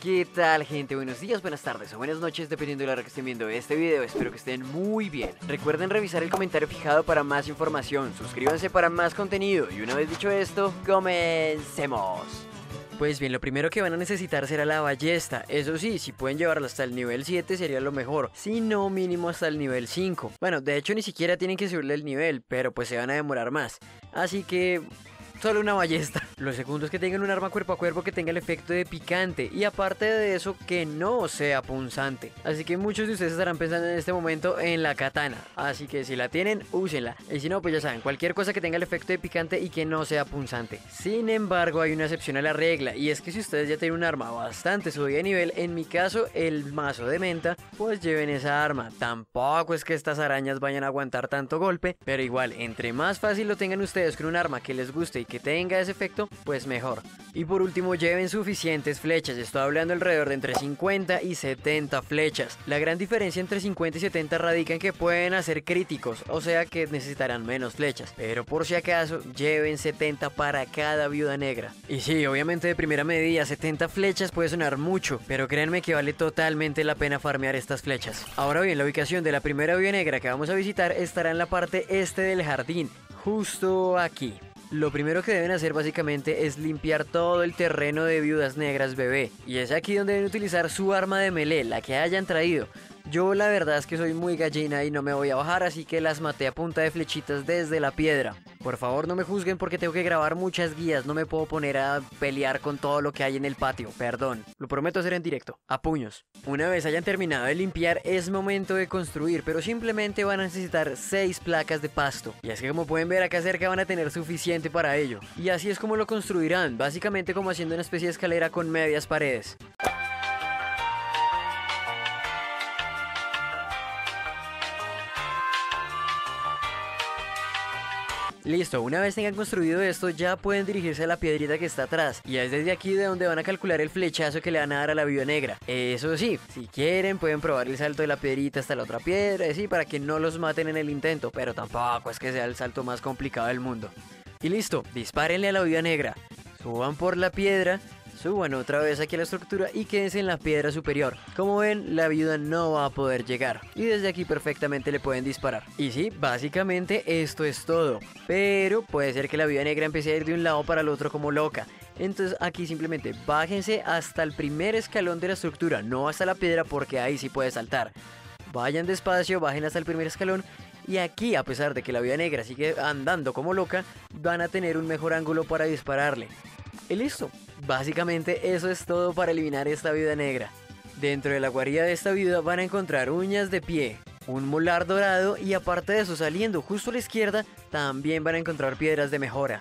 ¿Qué tal, gente? Buenos días, buenas tardes o buenas noches, dependiendo de la hora que estén viendo este video. Espero que estén muy bien. Recuerden revisar el comentario fijado para más información. Suscríbanse para más contenido. Y una vez dicho esto, comencemos. Pues bien, lo primero que van a necesitar será la ballesta. Eso sí, si pueden llevarla hasta el nivel 7 sería lo mejor. Si no, mínimo hasta el nivel 5. Bueno, de hecho ni siquiera tienen que subirle el nivel, pero pues se van a demorar más. Así que... solo una ballesta. Lo segundo es que tengan un arma cuerpo a cuerpo que tenga el efecto de picante, y aparte de eso, que no sea punzante. Así que muchos de ustedes estarán pensando en este momento en la katana, así que si la tienen, úsenla. Y si no, pues ya saben, cualquier cosa que tenga el efecto de picante y que no sea punzante. Sin embargo, hay una excepción a la regla, y es que si ustedes ya tienen un arma bastante subida de nivel, en mi caso el mazo de menta, pues lleven esa arma. Tampoco es que estas arañas vayan a aguantar tanto golpe, pero igual, entre más fácil lo tengan ustedes con un arma que les guste y que tenga ese efecto, pues mejor. Y por último, lleven suficientes flechas. Estoy hablando alrededor de entre 50 y 70 flechas. La gran diferencia entre 50 y 70 radica en que pueden hacer críticos, o sea que necesitarán menos flechas, pero por si acaso lleven 70 para cada viuda negra. Y sí, obviamente de primera medida 70 flechas puede sonar mucho, pero créanme que vale totalmente la pena farmear estas flechas. Ahora bien, la ubicación de la primera viuda negra que vamos a visitar estará en la parte este del jardín, justo aquí. Lo primero que deben hacer básicamente es limpiar todo el terreno de viudas negras bebé, y es aquí donde deben utilizar su arma de melee, la que hayan traído. Yo la verdad es que soy muy gallina y no me voy a bajar, así que las maté a punta de flechitas desde la piedra. Por favor, no me juzguen porque tengo que grabar muchas guías, no me puedo poner a pelear con todo lo que hay en el patio, perdón. Lo prometo hacer en directo, a puños. Una vez hayan terminado de limpiar, es momento de construir, pero simplemente van a necesitar 6 placas de pasto. Y es que como pueden ver acá cerca van a tener suficiente para ello. Y así es como lo construirán, básicamente como haciendo una especie de escalera con medias paredes. Listo, una vez tengan construido esto, ya pueden dirigirse a la piedrita que está atrás, y es desde aquí de donde van a calcular el flechazo que le van a dar a la viuda negra. Eso sí, si quieren pueden probar el salto de la piedrita hasta la otra piedra, sí, para que no los maten en el intento, pero tampoco es que sea el salto más complicado del mundo. Y listo, dispárenle a la viuda negra, suban por la piedra, suban otra vez aquí a la estructura y quédense en la piedra superior. Como ven, la viuda no va a poder llegar, y desde aquí perfectamente le pueden disparar. Y sí, básicamente esto es todo, pero puede ser que la viuda negra empiece a ir de un lado para el otro como loca. Entonces aquí simplemente bájense hasta el primer escalón de la estructura, no hasta la piedra porque ahí sí puede saltar. Vayan despacio, bajen hasta el primer escalón. Y aquí, a pesar de que la viuda negra sigue andando como loca, van a tener un mejor ángulo para dispararle. Y listo, básicamente eso es todo para eliminar esta viuda negra. Dentro de la guarida de esta viuda van a encontrar uñas de pie, un molar dorado, y aparte de eso, saliendo justo a la izquierda, también van a encontrar piedras de mejora.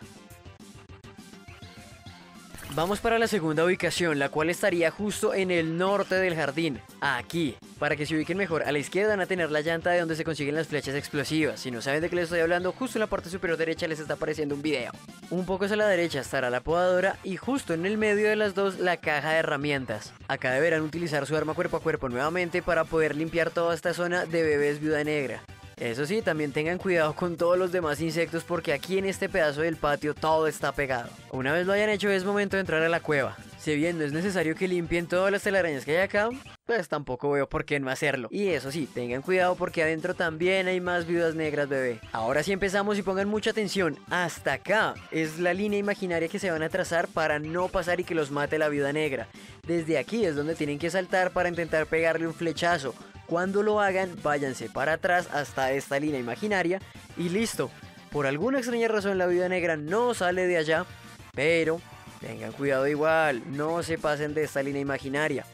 Vamos para la segunda ubicación, la cual estaría justo en el norte del jardín, aquí. Para que se ubiquen mejor, a la izquierda van a tener la llanta de donde se consiguen las flechas explosivas. Si no saben de qué les estoy hablando, justo en la parte superior derecha les está apareciendo un video. Un poco hacia la derecha estará la podadora, y justo en el medio de las dos, la caja de herramientas. Acá deberán utilizar su arma cuerpo a cuerpo nuevamente para poder limpiar toda esta zona de bebés viuda negra. Eso sí, también tengan cuidado con todos los demás insectos, porque aquí en este pedazo del patio todo está pegado. Una vez lo hayan hecho, es momento de entrar a la cueva. Si bien no es necesario que limpien todas las telarañas que hay acá, pues tampoco veo por qué no hacerlo. Y eso sí, tengan cuidado porque adentro también hay más viudas negras bebé. Ahora sí empezamos, y pongan mucha atención. Hasta acá es la línea imaginaria que se van a trazar para no pasar y que los mate la viuda negra. Desde aquí es donde tienen que saltar para intentar pegarle un flechazo. Cuando lo hagan, váyanse para atrás hasta esta línea imaginaria y listo. Por alguna extraña razón la viuda negra no sale de allá, pero tengan cuidado igual, no se pasen de esta línea imaginaria.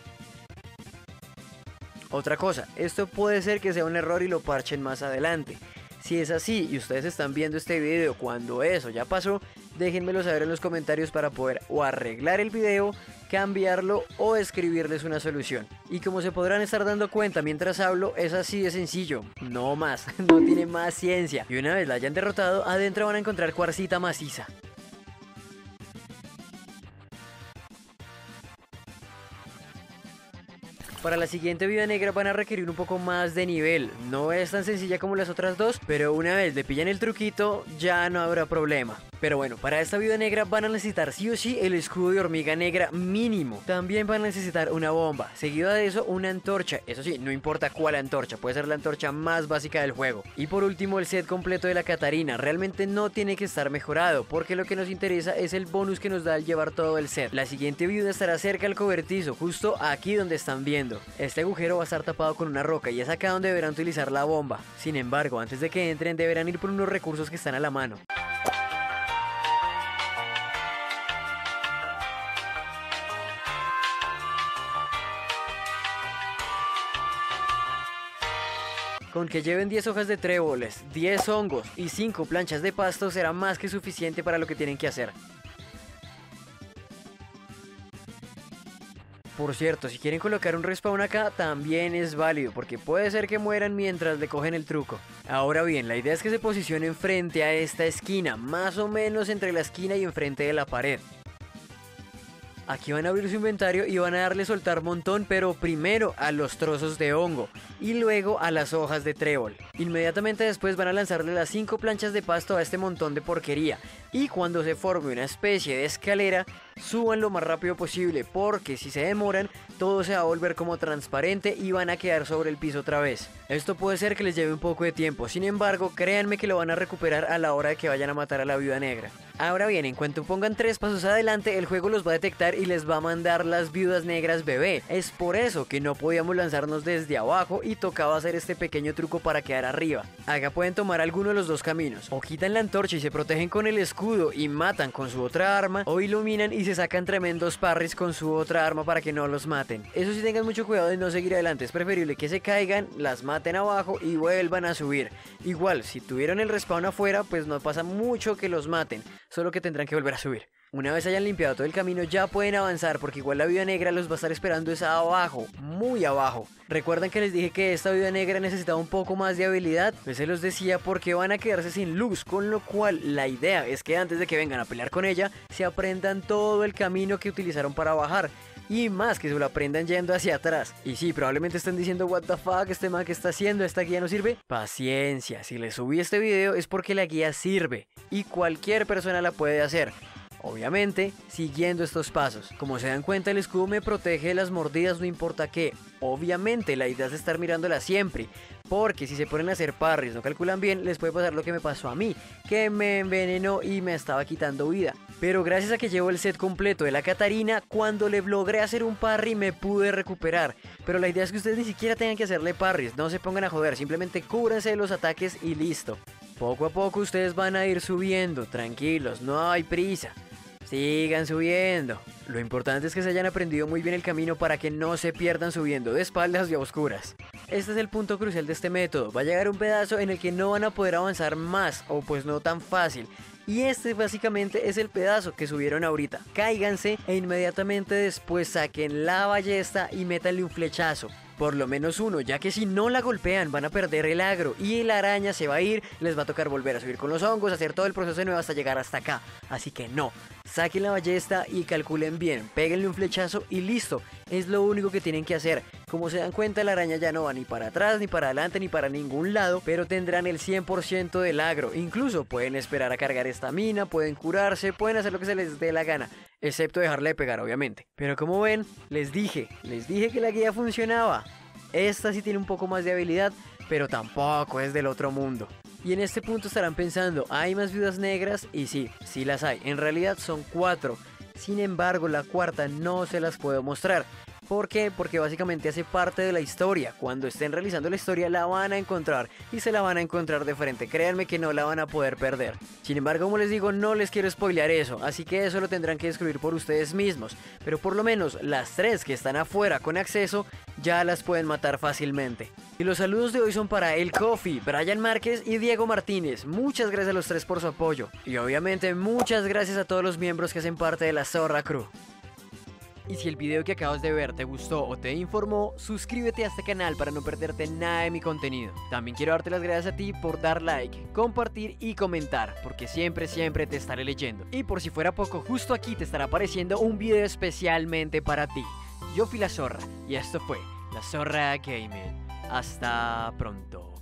Otra cosa, esto puede ser que sea un error y lo parchen más adelante. Si es así y ustedes están viendo este video cuando eso ya pasó, déjenmelo saber en los comentarios para poder o arreglar el video, cambiarlo o escribirles una solución. Y como se podrán estar dando cuenta mientras hablo, es así de sencillo, no más, no tiene más ciencia. Y una vez la hayan derrotado, adentro van a encontrar cuarcita maciza. Para la siguiente viuda negra van a requerir un poco más de nivel, no es tan sencilla como las otras dos, pero una vez le pillan el truquito ya no habrá problema. Pero bueno, para esta viuda negra van a necesitar sí o sí el escudo de hormiga negra mínimo. También van a necesitar una bomba, seguida de eso una antorcha. Eso sí, no importa cuál antorcha, puede ser la antorcha más básica del juego. Y por último el set completo de la Catarina. Realmente no tiene que estar mejorado, porque lo que nos interesa es el bonus que nos da al llevar todo el set. La siguiente viuda estará cerca al cobertizo, justo aquí donde están viendo. Este agujero va a estar tapado con una roca y es acá donde deberán utilizar la bomba. Sin embargo, antes de que entren deberán ir por unos recursos que están a la mano. Con que lleven 10 hojas de tréboles, 10 hongos y 5 planchas de pasto será más que suficiente para lo que tienen que hacer. Por cierto, si quieren colocar un respawn acá también es válido, porque puede ser que mueran mientras le cogen el truco. Ahora bien, la idea es que se posicionen frente a esta esquina, más o menos entre la esquina y enfrente de la pared. Aquí van a abrir su inventario y van a darle soltar montón, pero primero a los trozos de hongo y luego a las hojas de trébol. Inmediatamente después van a lanzarle las 5 planchas de pasto a este montón de porquería, y cuando se forme una especie de escalera suban lo más rápido posible, porque si se demoran todo se va a volver como transparente y van a quedar sobre el piso otra vez. Esto puede ser que les lleve un poco de tiempo, sin embargo créanme que lo van a recuperar a la hora de que vayan a matar a la viuda negra. Ahora bien, en cuanto pongan 3 pasos adelante el juego los va a detectar y les va a mandar las viudas negras bebé. Es por eso que no podíamos lanzarnos desde abajo y tocaba hacer este pequeño truco para quedar arriba. Acá pueden tomar alguno de los dos caminos, o quitan la antorcha y se protegen con el escudo y matan con su otra arma, o iluminan y se sacan tremendos parries con su otra arma para que no los maten. Eso sí, tengan mucho cuidado de no seguir adelante, es preferible que se caigan, las maten abajo y vuelvan a subir. Igual, si tuvieron el respawn afuera pues no pasa mucho que los maten, solo que tendrán que volver a subir. Una vez hayan limpiado todo el camino ya pueden avanzar, porque igual la viuda negra los va a estar esperando es abajo, muy abajo. ¿Recuerdan que les dije que esta viuda negra necesitaba un poco más de habilidad? Pues se los decía, porque van a quedarse sin luz, con lo cual la idea es que antes de que vengan a pelear con ella se aprendan todo el camino que utilizaron para bajar, y más que se lo aprendan yendo hacia atrás. Y sí, probablemente estén diciendo what the fuck, este man que está haciendo, esta guía no sirve. Paciencia, si les subí este video es porque la guía sirve y cualquier persona la puede hacer. Obviamente, siguiendo estos pasos. Como se dan cuenta, el escudo me protege de las mordidas, no importa qué. Obviamente, la idea es estar mirándola siempre, porque si se ponen a hacer parries, no calculan bien, les puede pasar lo que me pasó a mí, que me envenenó y me estaba quitando vida. Pero gracias a que llevo el set completo de la Catarina, cuando le logré hacer un parry me pude recuperar. Pero la idea es que ustedes ni siquiera tengan que hacerle parries, no se pongan a joder, simplemente cúbranse de los ataques y listo. Poco a poco ustedes van a ir subiendo, tranquilos, no hay prisa. Sigan subiendo. Lo importante es que se hayan aprendido muy bien el camino para que no se pierdan subiendo de espaldas y a oscuras. Este es el punto crucial de este método. Va a llegar un pedazo en el que no van a poder avanzar más, o pues no tan fácil. Y este básicamente es el pedazo que subieron ahorita. Cáiganse e inmediatamente después saquen la ballesta y métanle un flechazo. Por lo menos uno, ya que si no la golpean van a perder el agro y la araña se va a ir, les va a tocar volver a subir con los hongos, hacer todo el proceso de nuevo hasta llegar hasta acá. Así que no, saquen la ballesta y calculen bien, péguenle un flechazo y listo, es lo único que tienen que hacer. Como se dan cuenta, la araña ya no va ni para atrás, ni para adelante, ni para ningún lado, pero tendrán el 100% del agro. Incluso pueden esperar a cargar esta mina, pueden curarse, pueden hacer lo que se les dé la gana, excepto dejarle de pegar obviamente. Pero como ven, les dije que la guía funcionaba. Esta sí tiene un poco más de habilidad, pero tampoco es del otro mundo. Y en este punto estarán pensando, ¿hay más viudas negras? Y sí, sí las hay, en realidad son 4, sin embargo la cuarta no se las puedo mostrar. ¿Por qué? Porque básicamente hace parte de la historia. Cuando estén realizando la historia la van a encontrar y se la van a encontrar de frente, créanme que no la van a poder perder. Sin embargo, como les digo, no les quiero spoilear eso, así que eso lo tendrán que descubrir por ustedes mismos, pero por lo menos las 3 que están afuera con acceso ya las pueden matar fácilmente. Y los saludos de hoy son para El Coffee, Brian Márquez y Diego Martínez. Muchas gracias a los 3 por su apoyo, y obviamente muchas gracias a todos los miembros que hacen parte de La Zorra Crew. Y si el video que acabas de ver te gustó o te informó, suscríbete a este canal para no perderte nada de mi contenido. También quiero darte las gracias a ti por dar like, compartir y comentar, porque siempre, siempre te estaré leyendo. Y por si fuera poco, justo aquí te estará apareciendo un video especialmente para ti. Yo fui La Zorra y esto fue La Zorra Gaming. Hasta pronto.